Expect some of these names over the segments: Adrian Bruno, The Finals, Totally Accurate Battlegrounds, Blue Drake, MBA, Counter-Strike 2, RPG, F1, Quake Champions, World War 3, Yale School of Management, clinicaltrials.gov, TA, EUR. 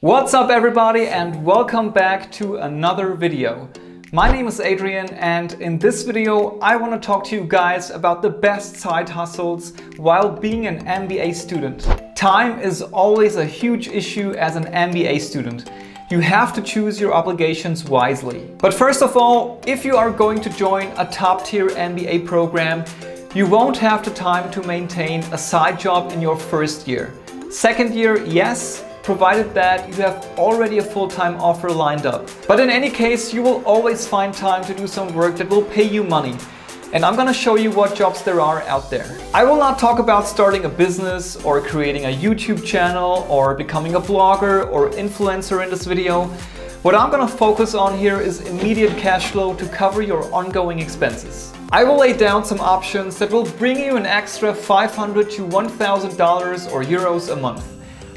What's up everybody and welcome back to another video. My name is Adrian and in this video I want to talk to you guys about the best side hustles while being an MBA student. Time is always a huge issue as an MBA student. You have to choose your obligations wisely. But first of all, if you are going to join a top-tier MBA program, you won't have the time to maintain a side job in your first year. Second year, yes, provided that you have already a full-time offer lined up. But in any case, you will always find time to do some work that will pay you money. And I'm gonna show you what jobs there are out there. I will not talk about starting a business or creating a YouTube channel or becoming a blogger or influencer in this video. What I'm gonna focus on here is immediate cash flow to cover your ongoing expenses. I will lay down some options that will bring you an extra $500 to $1,000 or euros a month.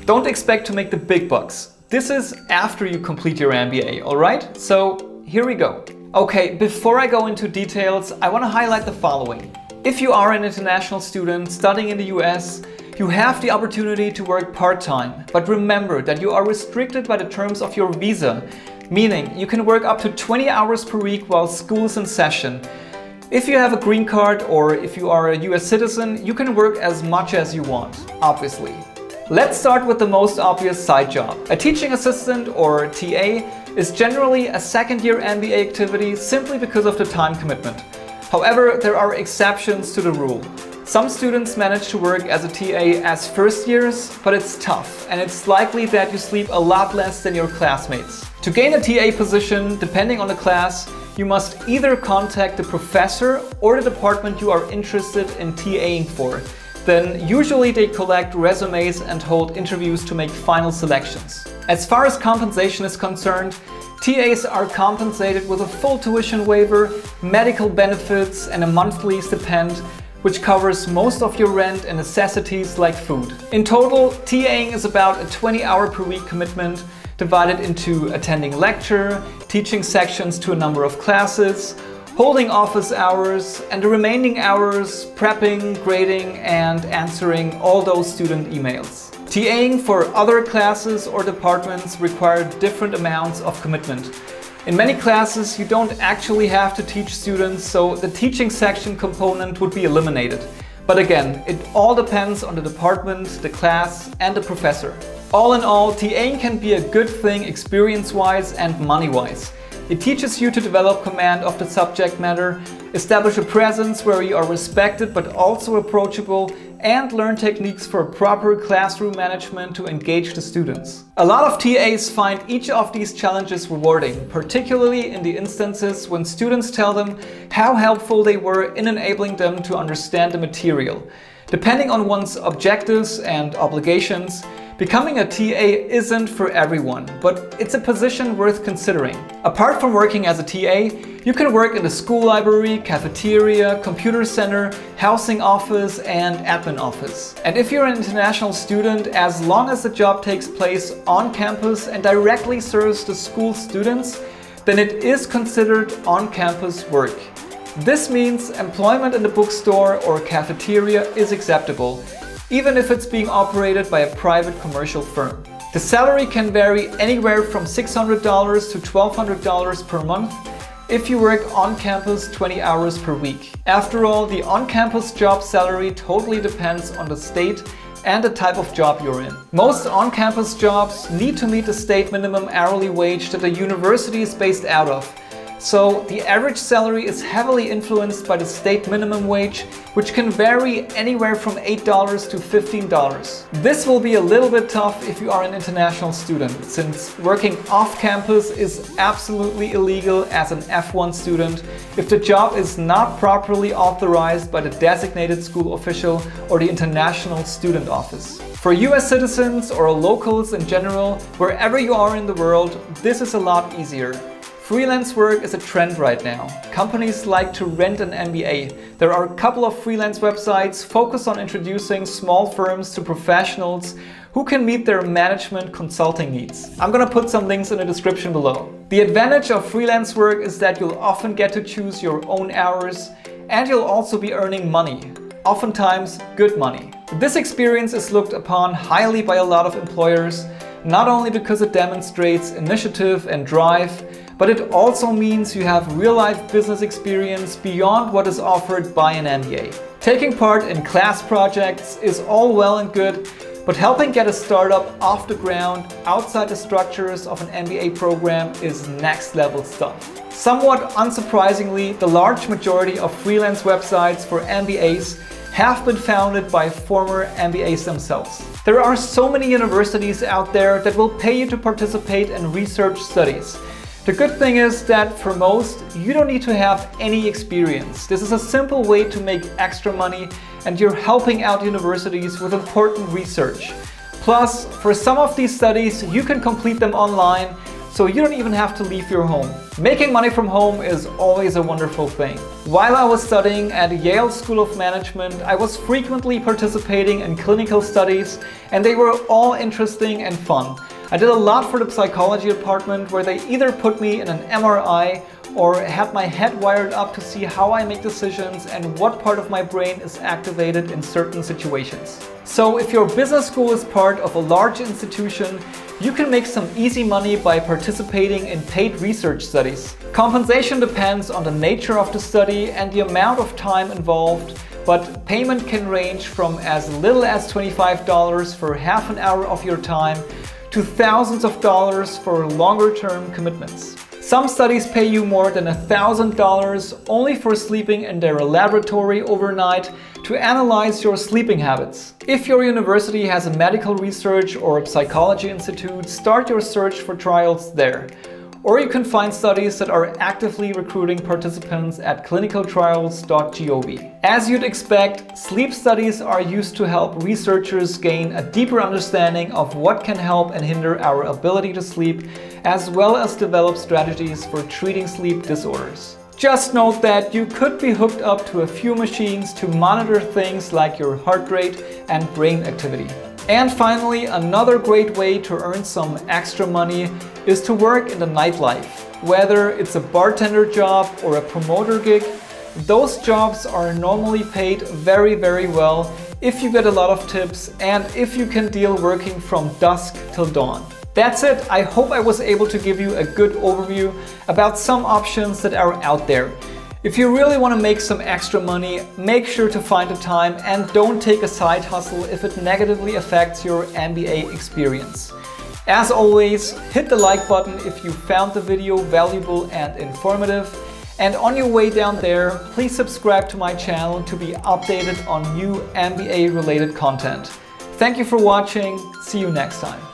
Don't expect to make the big bucks. This is after you complete your MBA, all right? So here we go. Okay, before I go into details, I want to highlight the following. If you are an international student studying in the US, you have the opportunity to work part-time. But remember that you are restricted by the terms of your visa, meaning you can work up to 20 hours per week while school is in session. If you have a green card or if you are a US citizen, you can work as much as you want, obviously. Let's start with the most obvious side job. A teaching assistant or TA is generally a second-year MBA activity simply because of the time commitment. However, there are exceptions to the rule. Some students manage to work as a TA as first years, but it's tough and it's likely that you sleep a lot less than your classmates. To gain a TA position, depending on the class, you must either contact the professor or the department you are interested in TAing for. Then usually they collect resumes and hold interviews to make final selections. As far as compensation is concerned, TAs are compensated with a full tuition waiver, medical benefits and a monthly stipend, which covers most of your rent and necessities like food. In total, TAing is about a 20-hour per week commitment divided into attending lecture, teaching sections to a number of classes, holding office hours, and the remaining hours prepping, grading, and answering all those student emails. TAing for other classes or departments require different amounts of commitment. In many classes, you don't actually have to teach students, so the teaching section component would be eliminated. But again, it all depends on the department, the class, and the professor. All in all, TAing can be a good thing experience-wise and money-wise. It teaches you to develop command of the subject matter, establish a presence where you are respected but also approachable, and learn techniques for proper classroom management to engage the students. A lot of TAs find each of these challenges rewarding, particularly in the instances when students tell them how helpful they were in enabling them to understand the material. Depending on one's objectives and obligations, becoming a TA isn't for everyone, but it's a position worth considering. Apart from working as a TA, you can work in the school library, cafeteria, computer center, housing office, and admin office. And if you're an international student, as long as the job takes place on campus and directly serves the school students, then it is considered on-campus work. This means employment in the bookstore or cafeteria is acceptable, even if it's being operated by a private commercial firm. The salary can vary anywhere from $600 to $1,200 per month if you work on campus 20 hours per week. After all, the on-campus job salary totally depends on the state and the type of job you're in. Most on-campus jobs need to meet the state minimum hourly wage that the university is based out of. So the average salary is heavily influenced by the state minimum wage, which can vary anywhere from $8 to $15. This will be a little bit tough if you are an international student, since working off campus is absolutely illegal as an F1 student if the job is not properly authorized by the designated school official or the international student office. For US citizens or locals in general, wherever you are in the world, this is a lot easier. Freelance work is a trend right now. Companies like to rent an MBA. There are a couple of freelance websites focused on introducing small firms to professionals who can meet their management consulting needs. I'm gonna put some links in the description below. The advantage of freelance work is that you'll often get to choose your own hours and you'll also be earning money, oftentimes good money. This experience is looked upon highly by a lot of employers, not only because it demonstrates initiative and drive, but it also means you have real-life business experience beyond what is offered by an MBA. Taking part in class projects is all well and good, but helping get a startup off the ground outside the structures of an MBA program is next level stuff. Somewhat unsurprisingly, the large majority of freelance websites for MBAs have been founded by former MBAs themselves. There are so many universities out there that will pay you to participate in research studies. The good thing is that for most, you don't need to have any experience. This is a simple way to make extra money and you're helping out universities with important research. Plus, for some of these studies, you can complete them online, so you don't even have to leave your home. Making money from home is always a wonderful thing. While I was studying at Yale School of Management, I was frequently participating in clinical studies, and they were all interesting and fun. I did a lot for the psychology department, where they either put me in an MRI or had my head wired up to see how I make decisions and what part of my brain is activated in certain situations. So if your business school is part of a large institution, you can make some easy money by participating in paid research studies. Compensation depends on the nature of the study and the amount of time involved, but payment can range from as little as $25 for half an hour of your time to thousands of dollars for longer-term commitments. Some studies pay you more than $1,000 only for sleeping in their laboratory overnight to analyze your sleeping habits. If your university has a medical research or a psychology institute, start your search for trials there. Or you can find studies that are actively recruiting participants at clinicaltrials.gov. As you'd expect, sleep studies are used to help researchers gain a deeper understanding of what can help and hinder our ability to sleep, as well as develop strategies for treating sleep disorders. Just note that you could be hooked up to a few machines to monitor things like your heart rate and brain activity. And finally, another great way to earn some extra money is to work in the nightlife. Whether it's a bartender job or a promoter gig, those jobs are normally paid very, very well if you get a lot of tips and if you can deal working from dusk till dawn. That's it. I hope I was able to give you a good overview about some options that are out there. If you really want to make some extra money, make sure to find the time and don't take a side hustle if it negatively affects your MBA experience. As always, hit the like button if you found the video valuable and informative. And on your way down there, please subscribe to my channel to be updated on new MBA related content. Thank you for watching. See you next time.